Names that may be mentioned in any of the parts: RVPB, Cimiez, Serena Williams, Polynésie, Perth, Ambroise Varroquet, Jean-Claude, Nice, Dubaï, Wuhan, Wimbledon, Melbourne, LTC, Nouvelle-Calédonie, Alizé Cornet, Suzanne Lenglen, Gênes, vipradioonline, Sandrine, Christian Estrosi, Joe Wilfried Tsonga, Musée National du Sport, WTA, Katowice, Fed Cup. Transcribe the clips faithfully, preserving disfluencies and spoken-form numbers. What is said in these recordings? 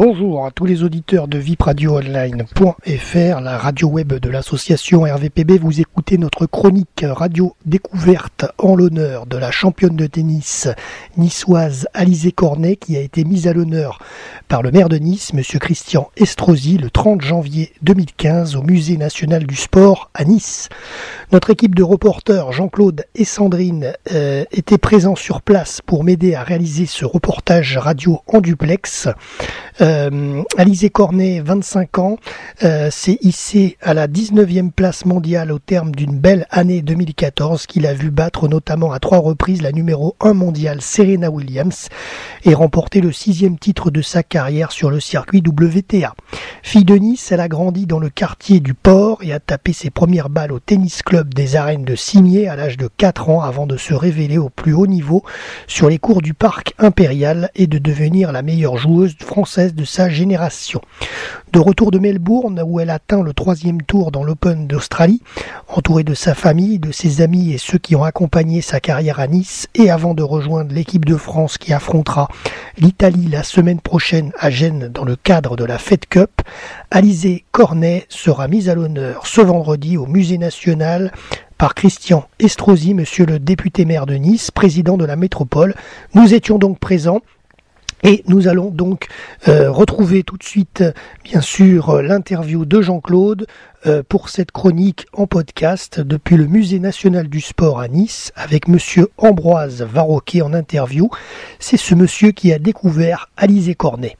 Bonjour à tous les auditeurs de vip radio online point f r, la radio web de l'association R V P B. Vous écoutez notre chronique radio découverte en l'honneur de la championne de tennis niçoise Alizé Cornet, qui a été mise à l'honneur par le maire de Nice, M. Christian Estrosi, le trente janvier deux mille quinze au Musée National du Sport à Nice. Notre équipe de reporters Jean-Claude et Sandrine euh, étaient présents sur place pour m'aider à réaliser ce reportage radio en duplex. Euh, Alizé Cornet, vingt-cinq ans, euh, s'est hissée à la dix-neuvième place mondiale au terme d'une belle année deux mille quatorze qui l'a vu battre notamment à trois reprises la numéro un mondiale Serena Williams et remporter le sixième titre de sa carrière sur le circuit W T A. Fille de Nice, elle a grandi dans le quartier du Port et a tapé ses premières balles au tennis club des arènes de Cimiez à l'âge de quatre ans avant de se révéler au plus haut niveau sur les cours du parc impérial et de devenir la meilleure joueuse française de sa génération. De retour de Melbourne, où elle atteint le troisième tour dans l'Open d'Australie, entourée de sa famille, de ses amis et ceux qui ont accompagné sa carrière à Nice, et avant de rejoindre l'équipe de France qui affrontera l'Italie la semaine prochaine à Gênes dans le cadre de la Fed Cup, Alizé Cornet sera mise à l'honneur ce vendredi au Musée National par Christian Estrosi, monsieur le député maire de Nice, président de la métropole. Nous étions donc présents. Et nous allons donc euh, retrouver tout de suite, bien sûr, l'interview de Jean-Claude euh, pour cette chronique en podcast depuis le Musée National du Sport à Nice avec monsieur Ambroise Varroquet en interview. C'est ce monsieur qui a découvert Alizé Cornet.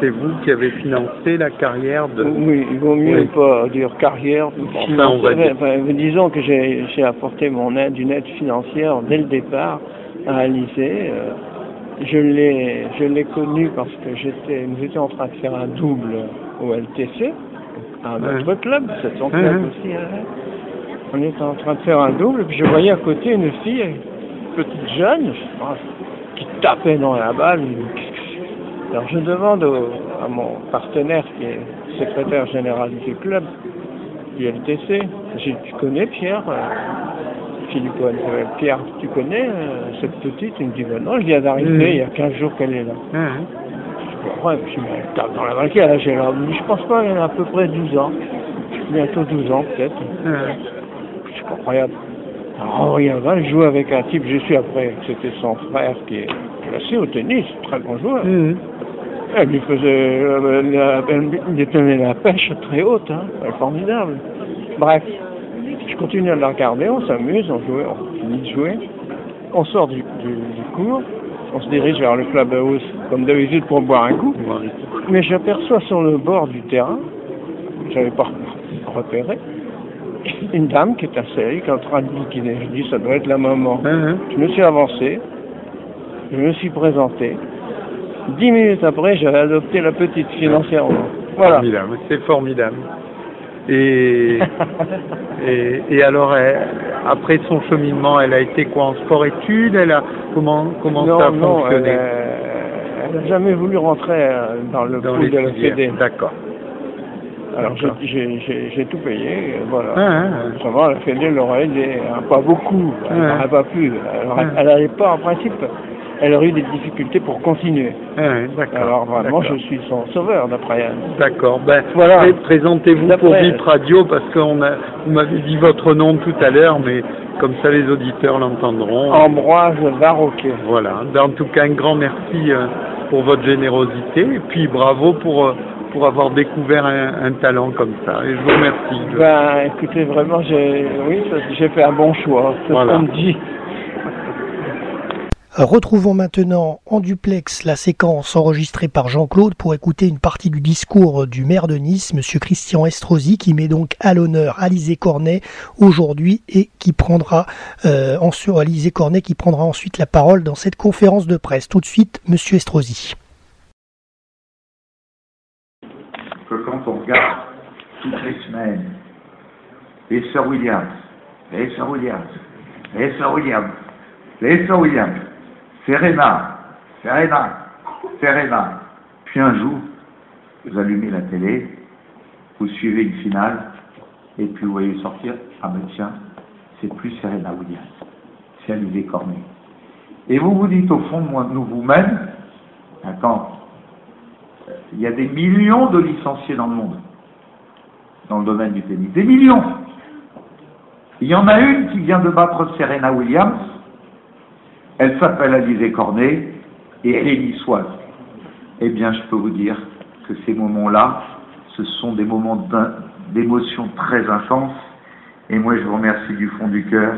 C'est vous qui avez financé la carrière de... Oui, il vaut mieux oui. pas dire carrière. Enfin, on va dire. Enfin, disons que j'ai, j'ai apporté mon aide, une aide financière dès le départ à Alizé. Je l'ai, je l'ai connue parce que j'étais, nous étions en train de faire un double au L T C, à notre ouais. club, c'est son club ouais. aussi. Hein. On était en train de faire un double, puis je voyais à côté une fille, une petite jeune, qui tapait dans la balle. Alors je demande au, à mon partenaire qui est secrétaire général du club, du L T C, j'ai dit, tu connais Pierre euh, Philippe, euh, Pierre, tu connais euh, cette petite? Il me dit, ben non, je viens d'arriver, mmh. il y a quinze jours qu'elle est là. Mmh. Je comprends, ouais, je me tape dans la banque, elle a géré, je pense pas, elle a à peu près douze ans, bientôt douze ans peut-être. Mmh. Je comprends, oh, il y a vingt, je joue avec un type, je suis après, c'était son frère qui est placé au tennis, très bon joueur. Mmh. Elle lui faisait euh, la, elle lui tenait la pêche très haute, hein, formidable. Bref, je continue à la regarder, on s'amuse, on joue, on finit de jouer. On sort du, du, du cours, on se dirige vers le clubhouse comme d'habitude pour boire un coup. Mmh. Mais j'aperçois sur le bord du terrain, je n'avais pas repéré, une dame qui est assise, qui est en train de bouquiner. Je dis, ça doit être la maman. Mmh. Je me suis avancé, je me suis présenté. Dix minutes après, j'avais adopté la petite financièrement. Voilà. Formidable, c'est formidable. Et, et, et alors, elle, après son cheminement, elle a été quoi en sport-études? Elle a comment comment non, ça a non, fonctionné? Elle n'a jamais voulu rentrer dans le dans pool de la C D. D'accord. Alors j'ai, j'ai, j'ai, j'ai tout payé, voilà. Ah, ah, ah. Seulement, la Fédé l'aurait aidé, hein, pas beaucoup, elle ah, n'aurait pas pu. Alors, ah, elle n'allait pas, en principe, elle aurait eu des difficultés pour continuer. Ah, d'accord, alors vraiment, d'accord. Je suis son sauveur, d'après elle. D'accord, ben, voilà. Présentez-vous d'après pour Vip Radio, parce que on a, vous m'avez dit votre nom tout à l'heure, mais comme ça les auditeurs l'entendront. Ambroise Varroquet. Voilà, en tout cas, un grand merci euh, pour votre générosité, et puis bravo pour... Euh, pour avoir découvert un, un talent comme ça. Et je vous remercie. Je... Ben, écoutez, vraiment, j'ai, oui, j'ai fait un bon choix. C'est voilà. ce qu'on me dit. Retrouvons maintenant en duplex la séquence enregistrée par Jean-Claude pour écouter une partie du discours du maire de Nice, monsieur Christian Estrosi, qui met donc à l'honneur Alizé Cornet aujourd'hui et qui prendra euh, en sur Alizé Cornet qui prendra ensuite la parole dans cette conférence de presse. Tout de suite, monsieur Estrosi. Quand on regarde toutes les semaines, les sœurs Williams, les sœurs Williams, les sœurs Williams, les sœurs Williams, Serena, Serena, Serena. Puis un jour, vous allumez la télé, vous suivez une finale, Et puis vous voyez sortir, ah ben tiens, c'est plus Serena Williams, c'est Alizé Cornet. Et vous vous dites au fond, moi, nous vous-même, attends, il y a des millions de licenciés dans le monde, dans le domaine du tennis, des millions. Il y en a une qui vient de battre Serena Williams, elle s'appelle Alizé Cornet, et elle est niçoise. Eh bien, je peux vous dire que ces moments-là, ce sont des moments d'émotion très intense. Et moi, je vous remercie du fond du cœur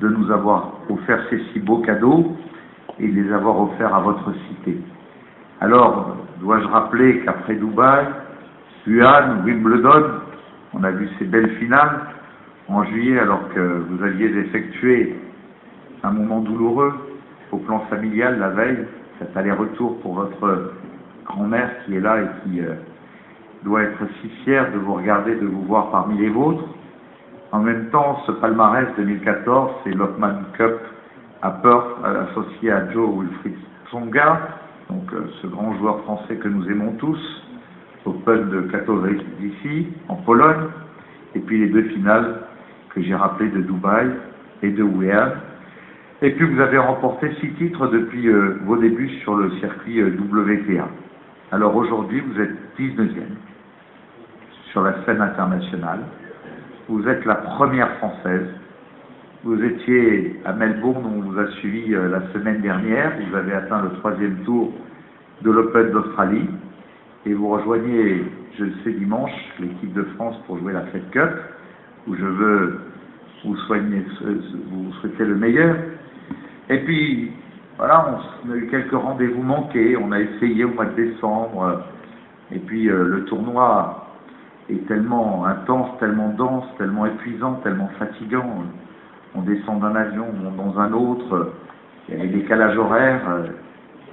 de nous avoir offert ces si beaux cadeaux et de les avoir offerts à votre cité. Alors, dois-je rappeler qu'après Dubaï, Wuhan, Wimbledon, on a vu ces belles finales en juillet, alors que vous aviez effectué un moment douloureux au plan familial la veille, cet aller-retour pour votre grand-mère qui est là et qui euh, doit être si fière de vous regarder, de vous voir parmi les vôtres. En même temps, ce palmarès deux mille quatorze, c'est l'Open Cup à Perth, associé à Joe Wilfried Tsonga, donc euh, ce grand joueur français que nous aimons tous, Open de Katowice ici, en Pologne, et puis les deux finales que j'ai rappelées de Dubaï et de Wuhan. Et puis vous avez remporté six titres depuis euh, vos débuts sur le circuit euh, W T A. Alors aujourd'hui, vous êtes dix-neuvième sur la scène internationale. Vous êtes la première française. Vous étiez à Melbourne, où on vous a suivi euh, la semaine dernière. Vous avez atteint le troisième tour de l'Open d'Australie. Et vous rejoignez, je le sais, dimanche, l'équipe de France pour jouer la Fed Cup, où je veux vous, soigner, vous souhaiter le meilleur. Et puis, voilà, on a eu quelques rendez-vous manqués, on a essayé au mois de décembre, et puis euh, le tournoi est tellement intense, tellement dense, tellement épuisant, tellement fatigant. On descend d'un avion, on monte dans un autre, il y a des décalages horaires,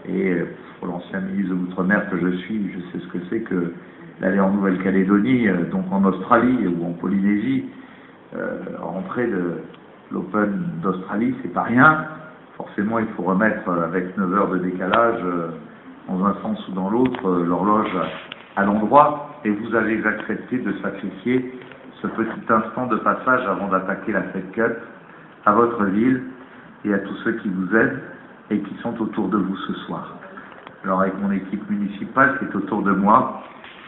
et pour l'ancien ministre de l'Outre-mer que je suis, je sais ce que c'est que d'aller en Nouvelle-Calédonie, donc en Australie ou en Polynésie, euh, rentrer de l'Open d'Australie, c'est pas rien. Forcément, il faut remettre avec neuf heures de décalage, euh, dans un sens ou dans l'autre, euh, l'horloge à l'endroit. Et vous avez accepté de sacrifier ce petit instant de passage avant d'attaquer la Fed Cup à votre ville et à tous ceux qui vous aident et qui sont autour de vous ce soir. Alors avec mon équipe municipale qui est autour de moi,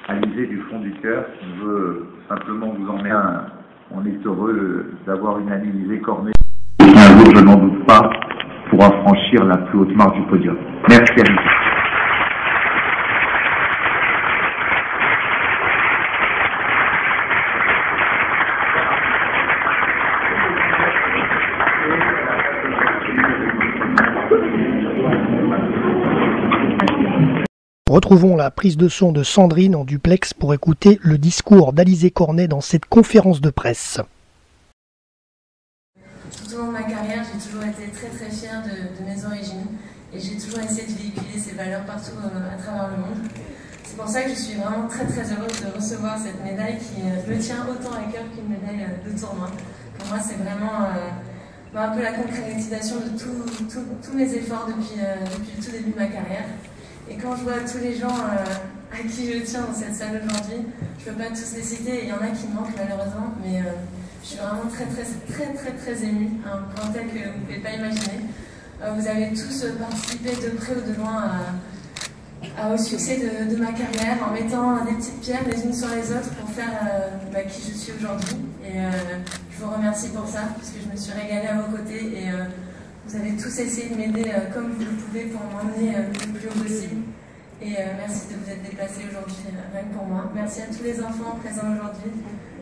Alizé du fond du cœur, je veux simplement vous emmener. On est heureux d'avoir une Alizé Cornet. Un jour, je n'en doute pas, pourra franchir la plus haute marche du podium. Merci à vous. Retrouvons la prise de son de Sandrine en duplex pour écouter le discours d'Alizé Cornet dans cette conférence de presse. Tout au long de ma carrière, j'ai toujours été très très fière de, de mes origines et j'ai toujours essayé de véhiculer ces valeurs partout euh, à travers le monde. C'est pour ça que je suis vraiment très très heureuse de recevoir cette médaille qui euh, me tient autant à cœur qu'une médaille euh, de tournoi. Pour moi, c'est vraiment euh, bah, un peu la concrétisation de tous mes efforts depuis, euh, depuis le tout début de ma carrière. Et quand je vois tous les gens euh, à qui je tiens dans cette salle aujourd'hui, je ne peux pas tous les citer, il y en a qui manquent malheureusement, mais... Euh, Je suis vraiment très très très très très émue, à un point tel que vous ne pouvez pas imaginer. Euh, vous avez tous participé de près ou de loin à, à, au succès de, de ma carrière en mettant des petites pierres les unes sur les autres pour faire euh, bah, qui je suis aujourd'hui. Et euh, je vous remercie pour ça, parce que je me suis régalée à vos côtés et euh, vous avez tous essayé de m'aider euh, comme vous le pouvez pour m'emmener euh, le plus haut possible. Et euh, merci de vous être déplacés aujourd'hui, rien que pour moi. Merci à tous les enfants présents aujourd'hui.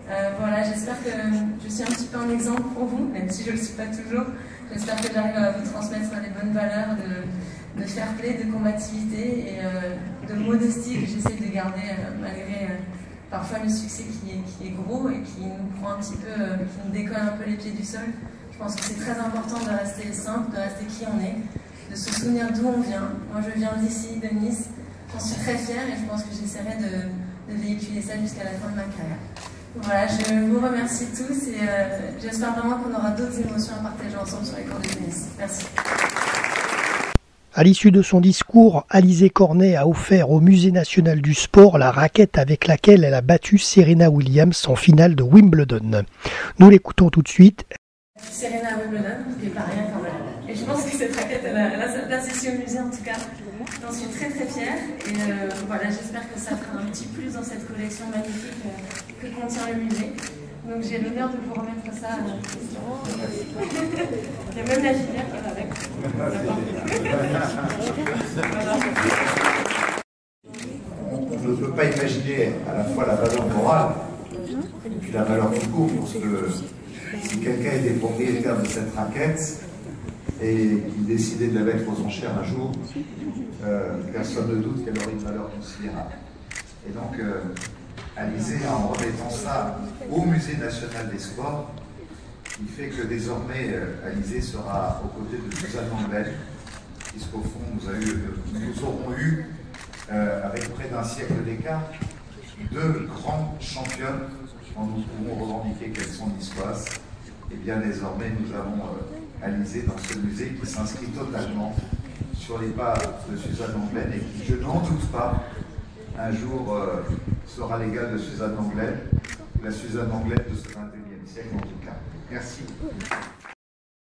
Euh, voilà, j'espère que je suis un petit peu un exemple pour vous, même si je ne le suis pas toujours. J'espère que j'arrive à vous transmettre les bonnes valeurs de, de fair play, de combativité et euh, de modestie que j'essaie de garder euh, malgré euh, parfois le succès qui est, qui est gros et qui nous prend un petit peu, euh, qui nous décolle un peu les pieds du sol. Je pense que c'est très important de rester simple, de rester qui on est, de se souvenir d'où on vient. Moi je viens d'ici, de Nice, j'en suis très fière et je pense que j'essaierai de, de véhiculer ça jusqu'à la fin de ma carrière. Voilà, je vous remercie tous et euh, j'espère vraiment qu'on aura d'autres émotions à partager ensemble sur les cours de tennis. Merci. À l'issue de son discours, Alizé Cornet a offert au Musée National du Sport la raquette avec laquelle elle a battu Serena Williams en finale de Wimbledon. Nous l'écoutons tout de suite. Serena Wimbledon, c'est pas rien quand même. Et je pense que cette raquette, elle a, elle a sa place ici au musée en tout cas. J'en suis très très fière. Et euh, voilà, j'espère que ça fera un petit plus dans cette collection magnifique euh, que contient le musée. Donc j'ai l'honneur de vous remettre ça à la question. Il y a même la gilière qui est avec. On ne peut pas imaginer à la fois la valeur morale et puis la valeur du coup, parce que si quelqu'un était propriétaire de cette raquette et qu'il décidait de la mettre aux enchères un jour, euh, personne ne doute qu'elle aurait une valeur considérable. Et donc, euh, Alizé, en remettant ça au Musée National des Sports, il fait que désormais Alizé sera aux côtés de Suzanne Lenglen, puisqu'au fond nous, a eu, nous aurons eu, euh, avec près d'un siècle d'écart, deux grandes championnes dont nous pouvons revendiquer qu'elles sont niçoises. Et bien désormais nous avons euh, Alizé dans ce musée qui s'inscrit totalement sur les pas de Suzanne Lenglen et qui, je n'en doute pas, un jour euh, sera l'égal de Suzanne Lenglen, la Suzanne Lenglen de ce vingt et unième siècle en tout cas. Merci.